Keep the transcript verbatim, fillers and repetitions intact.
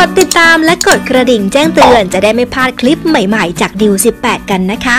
กดติดตามและกดกระดิ่งแจ้งเตือนจะได้ไม่พลาดคลิปใหม่ๆจากดิวสิบแปดกันนะคะ